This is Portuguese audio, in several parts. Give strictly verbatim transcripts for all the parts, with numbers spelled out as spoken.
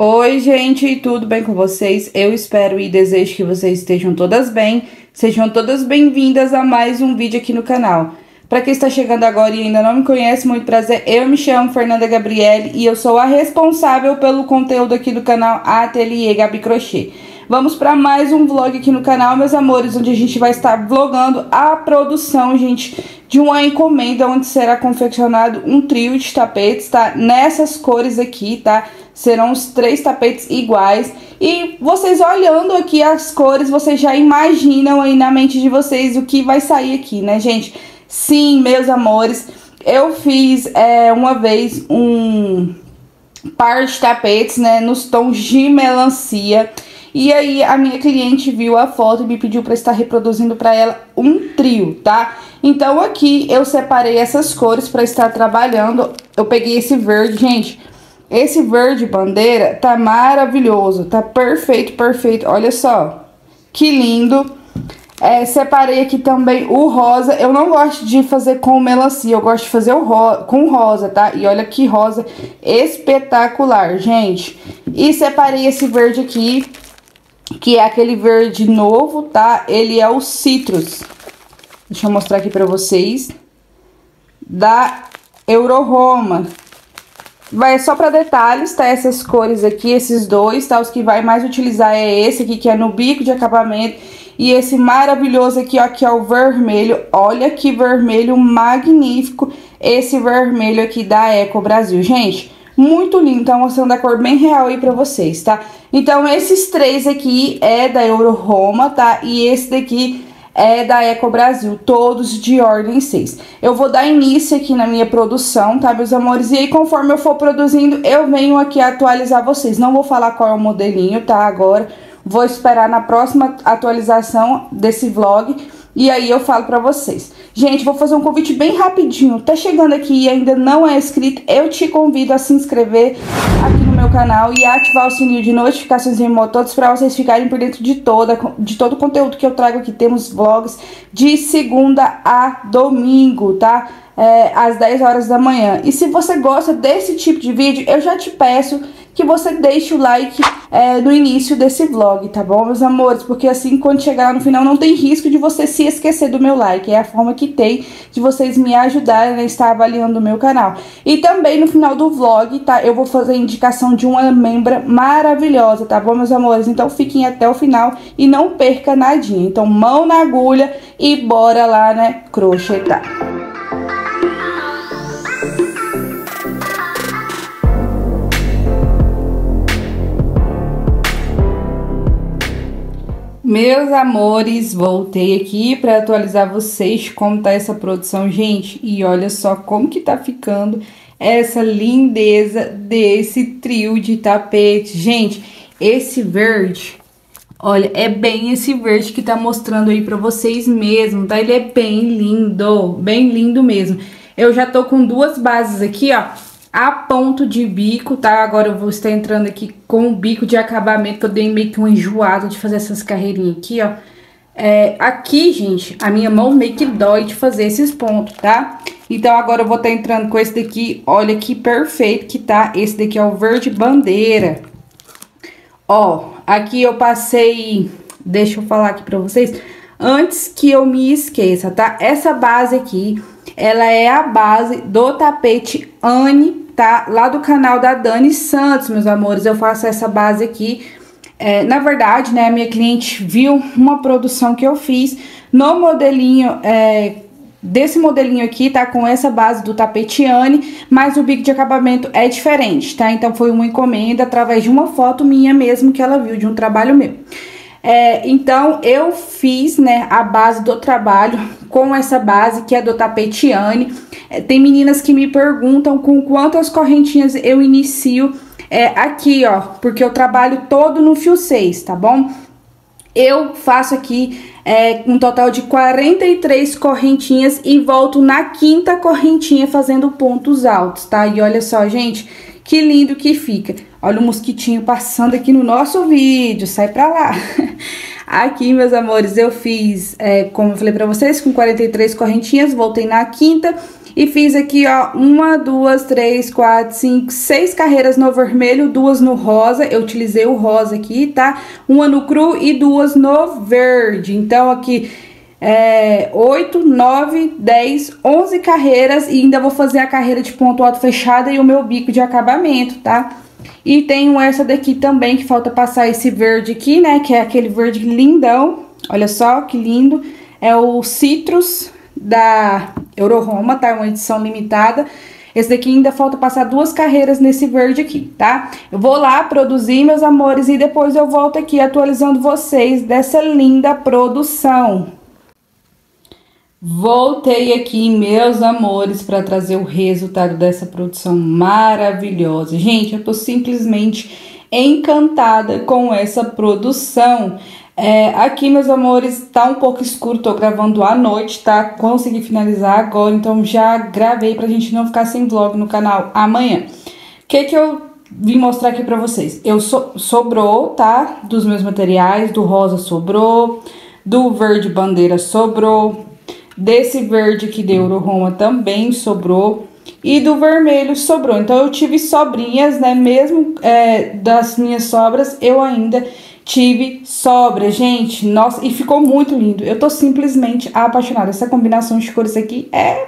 Oi, gente, tudo bem com vocês? Eu espero e desejo que vocês estejam todas bem. Sejam todas bem-vindas a mais um vídeo aqui no canal. Para quem está chegando agora e ainda não me conhece, muito prazer. Eu me chamo Fernanda Gabrielly e eu sou a responsável pelo conteúdo aqui do canal Ateliê Gaby Crochê. Vamos para mais um vlog aqui no canal, meus amores, onde a gente vai estar vlogando a produção, gente, de uma encomenda onde será confeccionado um trio de tapetes, tá? Nessas cores aqui, tá? Serão os três tapetes iguais. E vocês olhando aqui as cores, vocês já imaginam aí na mente de vocês o que vai sair aqui, né, gente? Sim, meus amores, eu fiz é, uma vez um par de tapetes, né, nos tons de melancia. E aí a minha cliente viu a foto e me pediu para estar reproduzindo para ela um trio, tá? Então aqui eu separei essas cores para estar trabalhando. Eu peguei esse verde, gente. Esse verde bandeira tá maravilhoso, tá perfeito, perfeito. Olha só, que lindo. É, separei aqui também o rosa. Eu não gosto de fazer com melancia, eu gosto de fazer o ro- com rosa, tá? E olha que rosa espetacular, gente. E separei esse verde aqui, que é aquele verde novo, tá? Ele é o Citrus. Deixa eu mostrar aqui pra vocês. Da EuroRoma. Vai só pra detalhes, tá? Essas cores aqui, esses dois, tá? Os que vai mais utilizar é esse aqui, que é no bico de acabamento. E esse maravilhoso aqui, ó, que é o vermelho. Olha que vermelho magnífico. Esse vermelho aqui da Eco Brasil. Gente, muito lindo, tá mostrando a cor bem real aí pra vocês, tá? Então, esses três aqui é da EuroRoma, tá? E esse daqui é da Eco Brasil, todos de ordem seis. Eu vou dar início aqui na minha produção, tá, meus amores? E aí, conforme eu for produzindo, eu venho aqui atualizar vocês. Não vou falar qual é o modelinho, tá, agora. Vou esperar na próxima atualização desse vlog. E aí eu falo pra vocês. Gente, vou fazer um convite bem rapidinho. Tá chegando aqui e ainda não é inscrito, eu te convido a se inscrever aqui no meu canal e ativar o sininho de notificações remoto todos pra vocês ficarem por dentro de, toda, de todo o conteúdo que eu trago aqui. Temos vlogs de segunda a domingo, tá? É, às dez horas da manhã. E se você gosta desse tipo de vídeo, eu já te peço que você deixe o like é, no início desse vlog, tá bom, meus amores? Porque assim, quando chegar lá no final, não tem risco de você se esquecer do meu like. É a forma que tem de vocês me ajudarem a estar avaliando o meu canal. E também no final do vlog, tá? Eu vou fazer a indicação de uma membra maravilhosa, tá bom, meus amores? Então fiquem até o final e não perca nadinha. Então mão na agulha e bora lá, né, crochetar. Meus amores, voltei aqui para atualizar vocês como tá essa produção, gente. E olha só como que tá ficando essa lindeza desse trio de tapete. Gente, esse verde, olha, é bem esse verde que tá mostrando aí para vocês mesmo, tá? Ele é bem lindo, bem lindo mesmo. Eu já tô com duas bases aqui, ó, a ponto de bico, tá? Agora eu vou estar entrando aqui com o bico de acabamento, que eu dei meio que um enjoado de fazer essas carreirinhas aqui, ó. É, aqui, gente, a minha mão meio que dói de fazer esses pontos, tá? Então agora eu vou estar entrando com esse daqui, olha que perfeito que tá. Esse daqui é o verde bandeira. Ó, aqui eu passei, deixa eu falar aqui pra vocês, antes que eu me esqueça, tá? Essa base aqui, ela é a base do tapete Anne, tá? Lá do canal da Dani Santos, meus amores. Eu faço essa base aqui. É, na verdade, né, a minha cliente viu uma produção que eu fiz no modelinho, é, desse modelinho aqui, tá? Com essa base do tapete Anne, mas o bico de acabamento é diferente, tá? Então, foi uma encomenda através de uma foto minha mesmo que ela viu, de um trabalho meu. É, então, eu fiz, né, a base do trabalho com essa base que é do Tapetiane. É, tem meninas que me perguntam com quantas correntinhas eu inicio é, aqui, ó, porque eu trabalho todo no fio seis, tá bom? Eu faço aqui é, um total de quarenta e três correntinhas e volto na quinta correntinha fazendo pontos altos, tá? E olha só, gente, que lindo que fica. Olha o mosquitinho passando aqui no nosso vídeo, sai pra lá. Aqui, meus amores, eu fiz, é, como eu falei pra vocês, com quarenta e três correntinhas, voltei na quinta E fiz aqui, ó, uma, duas, três, quatro, cinco, seis carreiras no vermelho, duas no rosa. Eu utilizei o rosa aqui, tá? Uma no cru e duas no verde. Então, aqui... É, oito, nove, dez, onze carreiras e ainda vou fazer a carreira de ponto alto fechada e o meu bico de acabamento, tá? E tenho essa daqui também, que falta passar esse verde aqui, né? Que é aquele verde lindão, olha só que lindo. É o Citrus da EuroRoma, tá? É uma edição limitada. Esse daqui ainda falta passar duas carreiras nesse verde aqui, tá? Eu vou lá produzir, meus amores, e depois eu volto aqui atualizando vocês dessa linda produção. Voltei aqui, meus amores, para trazer o resultado dessa produção maravilhosa. Gente, eu tô simplesmente encantada com essa produção. É, aqui, meus amores, tá um pouco escuro, tô gravando à noite, tá? Consegui finalizar agora, então já gravei pra gente não ficar sem vlog no canal amanhã. O que que eu vim mostrar aqui pra vocês? Eu so- sobrou, tá? Dos meus materiais, do rosa sobrou, do verde bandeira sobrou. Desse verde que deu EuroRoma também sobrou. E do vermelho sobrou. Então, eu tive sobrinhas, né? Mesmo é, das minhas sobras, eu ainda tive sobra, gente. Nossa, e ficou muito lindo. Eu tô simplesmente apaixonada. Essa combinação de cores aqui é...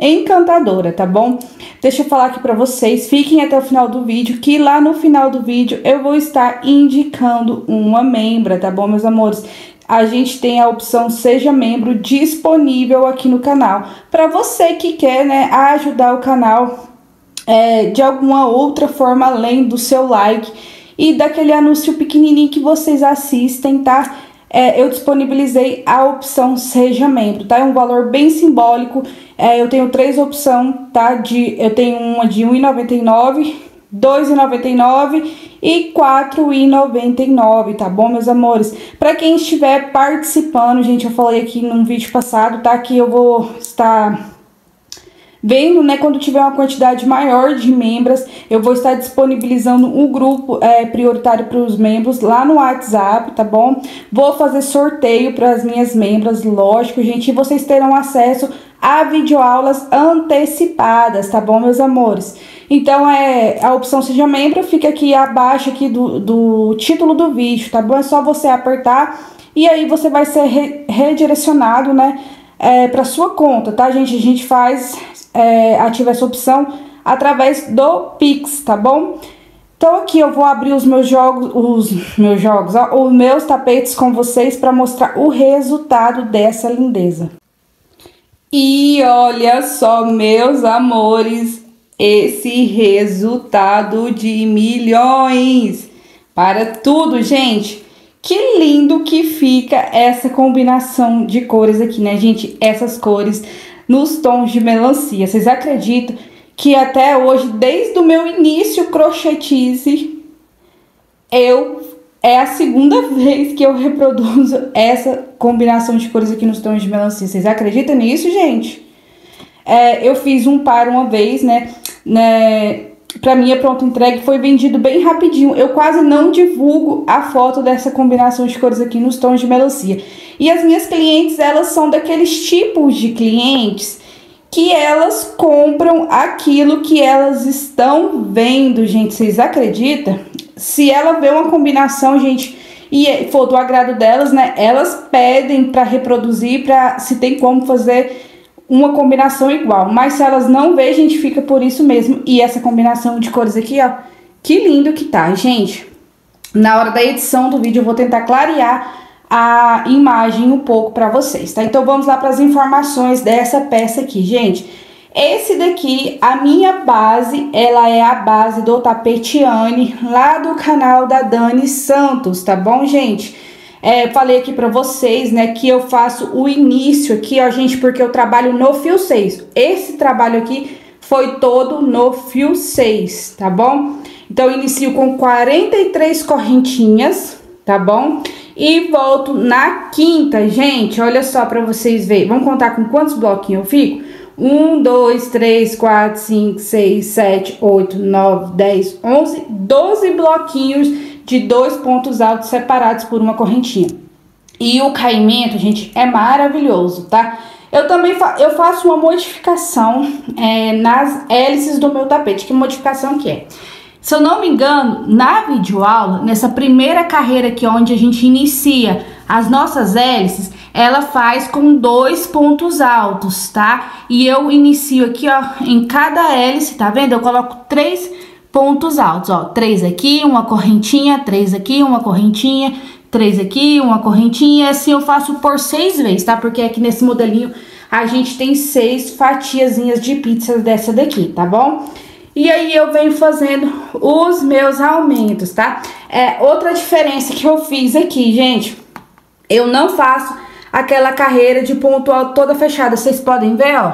encantadora, tá bom? Deixa eu falar aqui pra vocês, fiquem até o final do vídeo, que lá no final do vídeo eu vou estar indicando uma membra, tá bom, meus amores? A gente tem a opção Seja Membro disponível aqui no canal, pra você que quer, né, ajudar o canal é, de alguma outra forma, além do seu like e daquele anúncio pequenininho que vocês assistem, tá? É, eu disponibilizei a opção Seja Membro, tá? É um valor bem simbólico. É, eu tenho três opções, tá? De, eu tenho uma de um real e noventa e nove centavos, dois reais e noventa e nove centavos e quatro reais e noventa e nove centavos, tá bom, meus amores? Pra quem estiver participando, gente, eu falei aqui num vídeo passado, tá? Que eu vou estar... vendo, né, quando tiver uma quantidade maior de membros, eu vou estar disponibilizando um grupo é, prioritário para os membros lá no WhatsApp, tá bom? Vou fazer sorteio para as minhas membros, lógico, gente, e vocês terão acesso a videoaulas antecipadas, tá bom, meus amores? Então, é a opção Seja Membro fica aqui abaixo aqui do, do título do vídeo, tá bom? É só você apertar e aí você vai ser re- redirecionado, né, é, para sua conta, tá, gente? A gente faz... É, ativa essa opção através do Pix, tá bom? Então aqui eu vou abrir os meus jogos, os meus jogos, ó, os meus tapetes com vocês para mostrar o resultado dessa lindeza. E olha só, meus amores, esse resultado de milhões para tudo, gente. Que lindo que fica essa combinação de cores aqui, né, gente? Essas cores nos tons de melancia. Vocês acreditam que até hoje, desde o meu início crochetice, eu é a segunda vez que eu reproduzo essa combinação de cores aqui nos tons de melancia. Vocês acreditam nisso, gente? É, eu fiz um par uma vez, né? né Pra mim é pronto entregue, foi vendido bem rapidinho. Eu quase não divulgo a foto dessa combinação de cores aqui nos tons de melancia. E as minhas clientes, elas são daqueles tipos de clientes que elas compram aquilo que elas estão vendo, gente. Vocês acreditam? Se ela vê uma combinação, gente, e for do agrado delas, né? Elas pedem pra reproduzir, pra se tem como fazer... uma combinação igual, mas se elas não vê, a gente fica por isso mesmo. E essa combinação de cores aqui, ó, que lindo que tá, gente. Na hora da edição do vídeo eu vou tentar clarear a imagem um pouco pra vocês, tá? Então vamos lá para as informações dessa peça aqui, gente. Esse daqui, a minha base, ela é a base do Tapetiane, lá do canal da Dani Santos, tá bom, gente? É, falei aqui pra vocês, né, que eu faço o início aqui, ó, gente, porque eu trabalho no fio seis. Esse trabalho aqui foi todo no fio seis, tá bom? Então, eu inicio com quarenta e três correntinhas, tá bom? E volto na quinta, gente, olha só pra vocês verem. Vamos contar com quantos bloquinhos eu fico? um, dois, três, quatro, cinco, seis, sete, oito, nove, dez, onze, doze bloquinhos de dois pontos altos separados por uma correntinha. E o caimento, gente, é maravilhoso, tá? Eu também fa eu faço uma modificação é, nas hélices do meu tapete. Que modificação que é? Se eu não me engano, na videoaula, nessa primeira carreira aqui, onde a gente inicia as nossas hélices, ela faz com dois pontos altos, tá? E eu inicio aqui, ó, em cada hélice, tá vendo? Eu coloco três pontos altos, ó. Três aqui, uma correntinha, três aqui, uma correntinha, três aqui, uma correntinha. Assim eu faço por seis vezes, tá? Porque aqui nesse modelinho a gente tem seis fatiazinhas de pizza dessa daqui, tá bom? E aí eu venho fazendo os meus aumentos, tá? É, outra diferença que eu fiz aqui, gente, eu não faço aquela carreira de ponto alto toda fechada. Vocês podem ver, ó,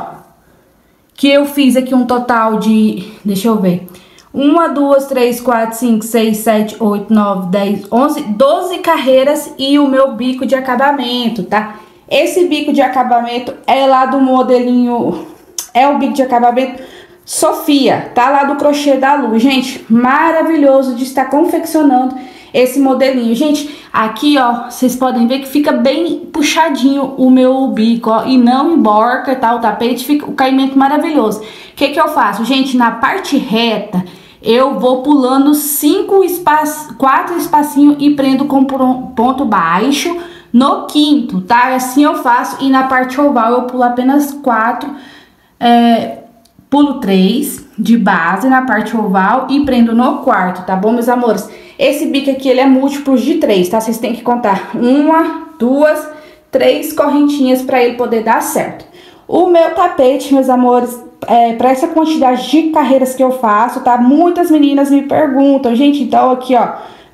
que eu fiz aqui um total de, deixa eu ver, uma, duas, três, quatro, cinco, seis, sete, oito, nove, dez, onze, doze carreiras e o meu bico de acabamento, tá? Esse bico de acabamento é lá do modelinho, é o bico de acabamento Sofia, tá? Lá do Crochê da Luz, gente, maravilhoso de estar confeccionando esse modelinho. Gente, aqui, ó, vocês podem ver que fica bem puxadinho o meu bico, ó, e não emborca, tá? O tapete fica o caimento maravilhoso. O que que eu faço? Gente, na parte reta, eu vou pulando cinco espaços, quatro espacinhos e prendo com ponto baixo no quinto, tá? Assim eu faço, e na parte oval eu pulo apenas quatro, é... pulo três de base na parte oval e prendo no quarto, tá bom, meus amores? Esse bico aqui, ele é múltiplo de três, tá? Vocês têm que contar uma, duas, três correntinhas pra ele poder dar certo. O meu tapete, meus amores, é, pra essa quantidade de carreiras que eu faço, tá? Muitas meninas me perguntam, gente, então aqui, ó,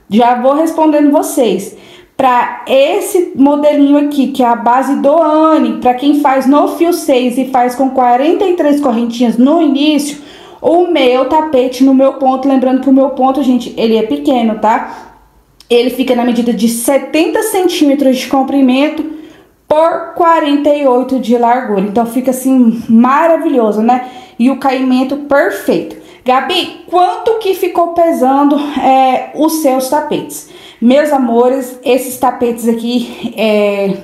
já vou respondendo vocês. Pra esse modelinho aqui, que é a base do Anne, pra quem faz no fio seis e faz com quarenta e três correntinhas no início, o meu tapete no meu ponto, lembrando que o meu ponto, gente, ele é pequeno, tá? Ele fica na medida de setenta centímetros de comprimento por quarenta e oito de largura. Então, fica assim, maravilhoso, né? E o caimento perfeito. Gabi, quanto que ficou pesando é, os seus tapetes? Meus amores, esses tapetes aqui, é,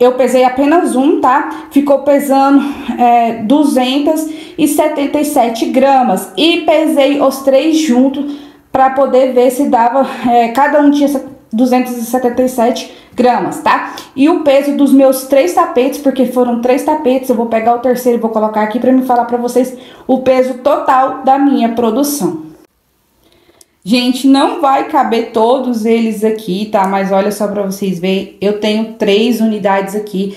eu pesei apenas um, tá? Ficou pesando é, duzentos e setenta e sete gramas. E pesei os três juntos pra poder ver se dava... É, cada um tinha duzentos e setenta e sete gramas, tá? E o peso dos meus três tapetes, porque foram três tapetes, eu vou pegar o terceiro e vou colocar aqui pra me falar pra vocês o peso total da minha produção. Gente, não vai caber todos eles aqui, tá? Mas olha só pra vocês verem, eu tenho três unidades aqui.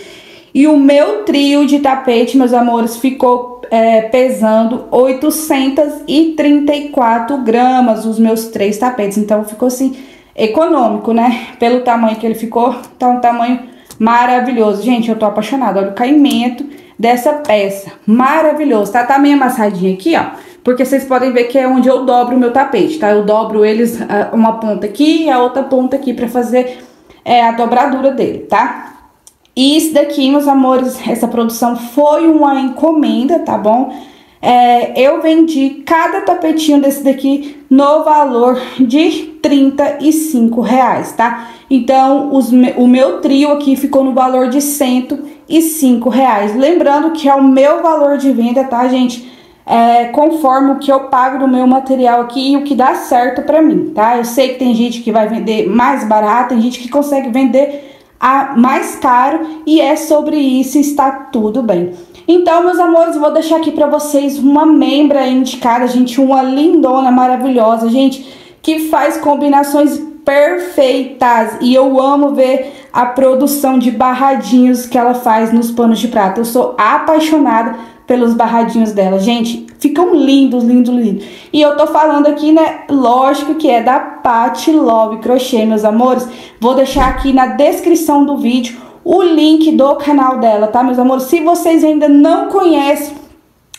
E o meu trio de tapete, meus amores, ficou é, pesando oitocentos e trinta e quatro gramas os meus três tapetes. Então, ficou assim, econômico, né? Pelo tamanho que ele ficou, tá um tamanho maravilhoso. Gente, eu tô apaixonada, olha o caimento dessa peça, maravilhoso, tá? Tá meio amassadinha aqui, ó. Porque vocês podem ver que é onde eu dobro o meu tapete, tá? Eu dobro eles, uma ponta aqui e a outra ponta aqui pra fazer é, a dobradura dele, tá? E isso daqui, meus amores, essa produção foi uma encomenda, tá bom? É, eu vendi cada tapetinho desse daqui no valor de trinta e cinco reais, tá? Então, os, o meu trio aqui ficou no valor de cento e cinco reais. Lembrando que é o meu valor de venda, tá, gente? É, conforme o que eu pago do meu material aqui e o que dá certo pra mim, tá? Eu sei que tem gente que vai vender mais barato, tem gente que consegue vender a mais caro, e é sobre isso, está tudo bem. Então, meus amores, vou deixar aqui pra vocês uma membra indicada, gente, uma lindona, maravilhosa, gente, que faz combinações perfeitas, e eu amo ver a produção de barradinhos que ela faz nos panos de prata. Eu sou apaixonada pelos barradinhos dela, gente, ficam lindos, lindos, lindos. E eu tô falando aqui, né, lógico que é da Pati Love Crochê, meus amores. Vou deixar aqui na descrição do vídeo o link do canal dela, tá, meus amores? Se vocês ainda não conhecem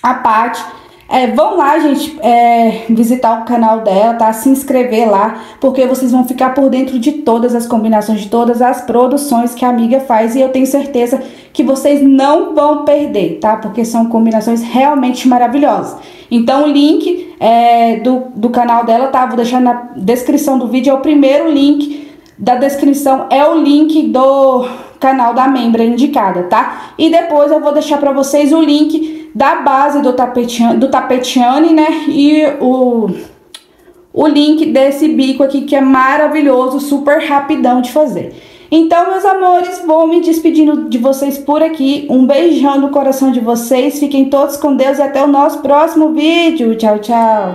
a Pati, é, vão lá, gente, é, visitar o canal dela, tá? Se inscrever lá, porque vocês vão ficar por dentro de todas as combinações, de todas as produções que a amiga faz. E eu tenho certeza que vocês não vão perder, tá? Porque são combinações realmente maravilhosas. Então, o link é, do, do canal dela, tá? Vou deixar na descrição do vídeo. É o primeiro link da descrição, é o link do... canal da membra indicada, tá? E depois eu vou deixar pra vocês o link da base do Tapetiane, do Tapetiane, né? E o, o link desse bico aqui, que é maravilhoso, super rapidão de fazer. Então, meus amores, vou me despedindo de vocês por aqui. Um beijão no coração de vocês. Fiquem todos com Deus e até o nosso próximo vídeo. Tchau, tchau.